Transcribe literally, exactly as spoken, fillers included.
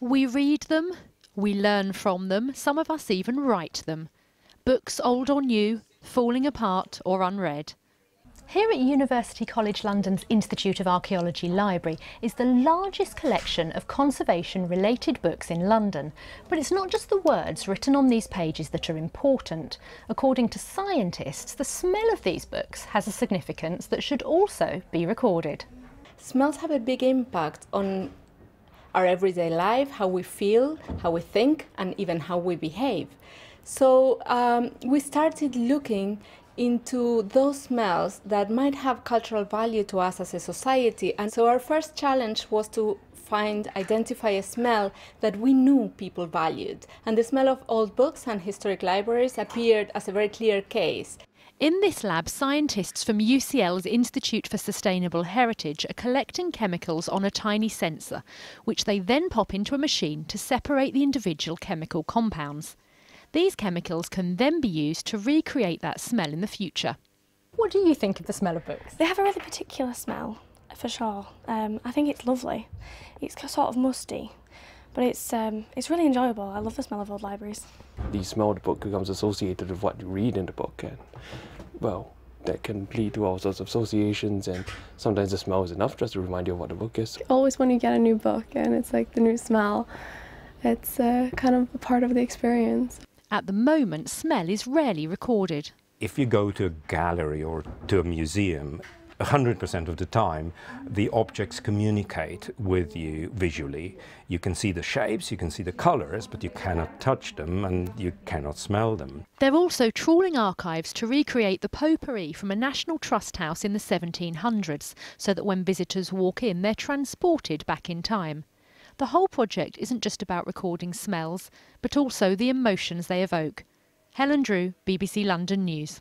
We read them, we learn from them, some of us even write them. Books old or new, falling apart or unread. Here at University College London's Institute of Archaeology Library is the largest collection of conservation-related books in London. But it's not just the words written on these pages that are important. According to scientists, the smell of these books has a significance that should also be recorded. Smells have a big impact on our everyday life, how we feel, how we think, and even how we behave. So um, we started looking into those smells that might have cultural value to us as a society. And so our first challenge was to find, identify a smell that we knew people valued. And the smell of old books and historic libraries appeared as a very clear case. In this lab, scientists from U C L's Institute for Sustainable Heritage are collecting chemicals on a tiny sensor, which they then pop into a machine to separate the individual chemical compounds. These chemicals can then be used to recreate that smell in the future. What do you think of the smell of books? They have a rather particular smell, for sure. Um, I think it's lovely. It's sort of musty, but it's, um, it's really enjoyable. I love the smell of old libraries. The smell of the book becomes associated with what you read in the book, and, well, that can lead to all sorts of associations, and sometimes the smell is enough just to remind you of what the book is. Always when you get a new book and it's like the new smell, it's uh, kind of a part of the experience. At the moment, smell is rarely recorded. If you go to a gallery or to a museum, one hundred percent of the time, the objects communicate with you visually. You can see the shapes, you can see the colours, but you cannot touch them and you cannot smell them. They're also trawling archives to recreate the potpourri from a National Trust house in the seventeen hundreds, so that when visitors walk in, they're transported back in time. The whole project isn't just about recording smells, but also the emotions they evoke. Helen Drew, B B C London News.